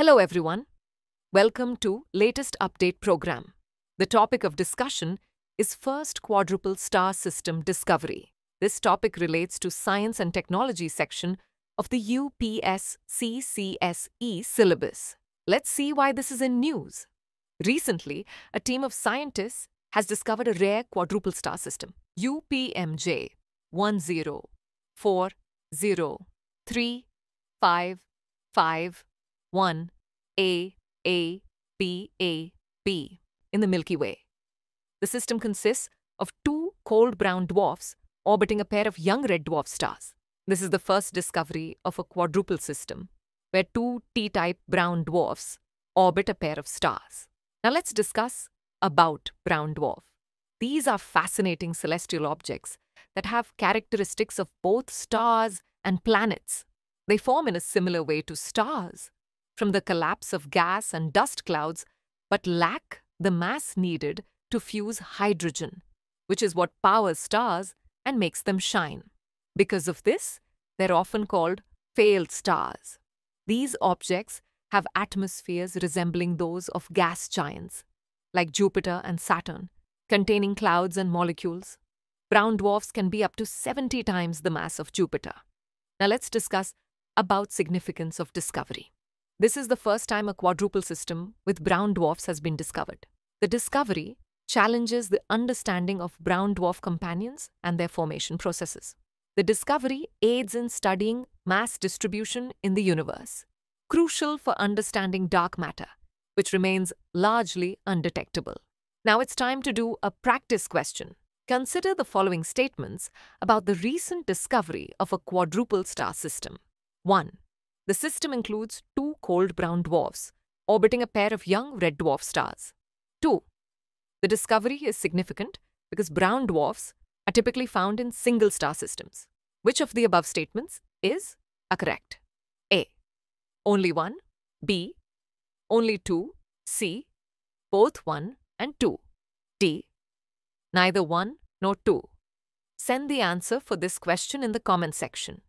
Hello everyone. Welcome to Latest Update program. The topic of discussion is First Quadruple Star System Discovery. This topic relates to Science and Technology section of the UPSCCSE syllabus. Let's see why this is in news. Recently, a team of scientists has discovered a rare quadruple star system, UPM J1040-3551 AabBab in the Milky Way. The system consists of two cold brown dwarfs orbiting a pair of young red dwarf stars. This is the first discovery of a quadruple system where two T-type brown dwarfs orbit a pair of stars. Now let's discuss about brown dwarf. These are fascinating celestial objects that have characteristics of both stars and planets. They form in a similar way to stars from the collapse of gas and dust clouds, but lack the mass needed to fuse hydrogen, which is what powers stars and makes them shine. Because of this, they're often called failed stars. These objects have atmospheres resembling those of gas giants, like Jupiter and Saturn, containing clouds and molecules. Brown dwarfs can be up to 70 times the mass of Jupiter. Now let's discuss about significance of discovery. This is the first time a quadruple system with brown dwarfs has been discovered. The discovery challenges the understanding of brown dwarf companions and their formation processes. The discovery aids in studying mass distribution in the universe, crucial for understanding dark matter, which remains largely undetectable. Now it's time to do a practice question. Consider the following statements about the recent discovery of a quadruple star system. 1. The system includes two cold brown dwarfs orbiting a pair of young red dwarf stars. 2. The discovery is significant because brown dwarfs are typically found in single star systems. Which of the above statements is correct? A. Only one. B. Only two. C. Both one and two. D. Neither one nor two. Send the answer for this question in the comment section.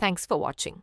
Thanks for watching.